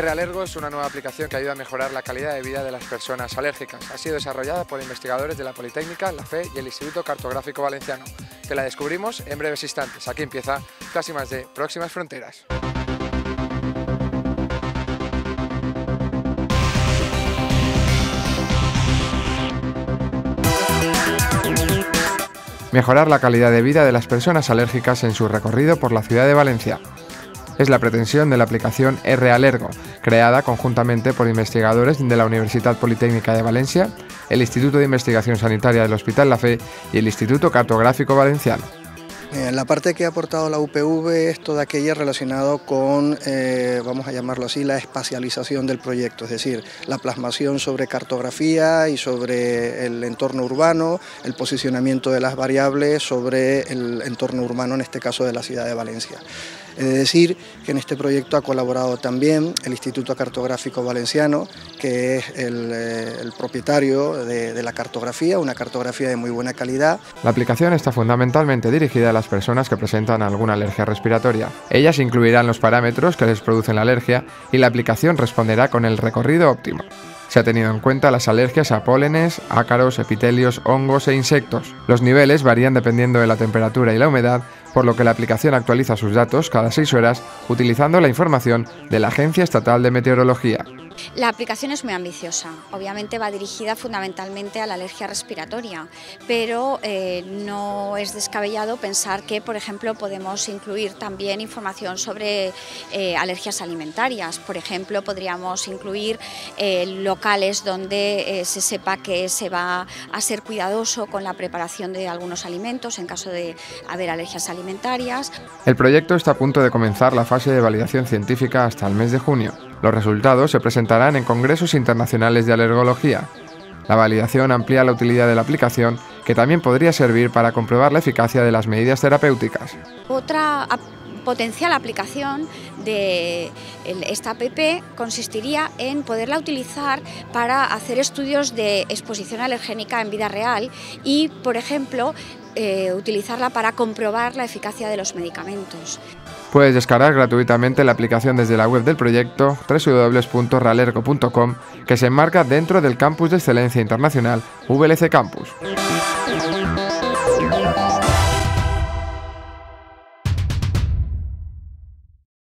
R-Alergo es una nueva aplicación que ayuda a mejorar la calidad de vida de las personas alérgicas. Ha sido desarrollada por investigadores de la Politécnica, La Fe y el Instituto Cartográfico Valenciano. Te la descubrimos en breves instantes. Aquí empieza Casi Más de Próximas Fronteras. Mejorar la calidad de vida de las personas alérgicas en su recorrido por la ciudad de Valencia. Es la pretensión de la aplicación R-Alergo, creada conjuntamente por investigadores de la Universitat Politècnica de València, el Instituto de Investigación Sanitaria del Hospital La Fe y el Instituto Cartográfico Valenciano. La parte que ha aportado la UPV es toda aquella relacionada con, vamos a llamarlo así, la espacialización del proyecto, es decir, la plasmación sobre cartografía y sobre el entorno urbano, el posicionamiento de las variables sobre el entorno urbano, en este caso de la ciudad de Valencia. He de decir que en este proyecto ha colaborado también el Instituto Cartográfico Valenciano, que es el propietario de la cartografía, una cartografía de muy buena calidad. La aplicación está fundamentalmente dirigida a las personas que presentan alguna alergia respiratoria. Ellas incluirán los parámetros que les producen la alergia y la aplicación responderá con el recorrido óptimo. Se ha tenido en cuenta las alergias a pólenes, ácaros, epitelios, hongos e insectos. Los niveles varían dependiendo de la temperatura y la humedad, por lo que la aplicación actualiza sus datos cada 6 horas utilizando la información de la Agencia Estatal de Meteorología. La aplicación es muy ambiciosa, obviamente va dirigida fundamentalmente a la alergia respiratoria, pero no es descabellado pensar que, por ejemplo, podemos incluir también información sobre alergias alimentarias. Por ejemplo, podríamos incluir locales donde se sepa que se va a ser cuidadoso con la preparación de algunos alimentos en caso de haber alergias alimentarias. El proyecto está a punto de comenzar la fase de validación científica hasta el mes de junio. Los resultados se presentarán en congresos internacionales de alergología. La validación amplía la utilidad de la aplicación, que también podría servir para comprobar la eficacia de las medidas terapéuticas. Otra potencial aplicación de esta app consistiría en poderla utilizar para hacer estudios de exposición alergénica en vida real y, por ejemplo, utilizarla para comprobar la eficacia de los medicamentos. Puedes descargar gratuitamente la aplicación desde la web del proyecto www.ralergo.com, que se enmarca dentro del Campus de Excelencia Internacional VLC Campus.